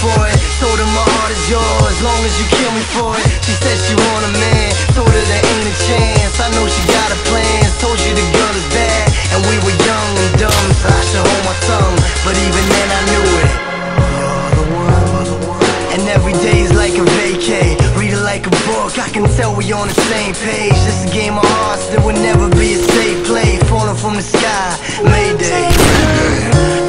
for it. Told her my heart is yours, as long as you kill me for it. She said she want a man, told her there ain't a chance. I know she got her plans, told you the girl is bad. And we were young and dumb, so I should hold my tongue. But even then I knew it. And every day is like a vacay. Read it like a book, I can tell we on the same page. This is a game of hearts, there will never be a safe play. Falling from the sky, Mayday.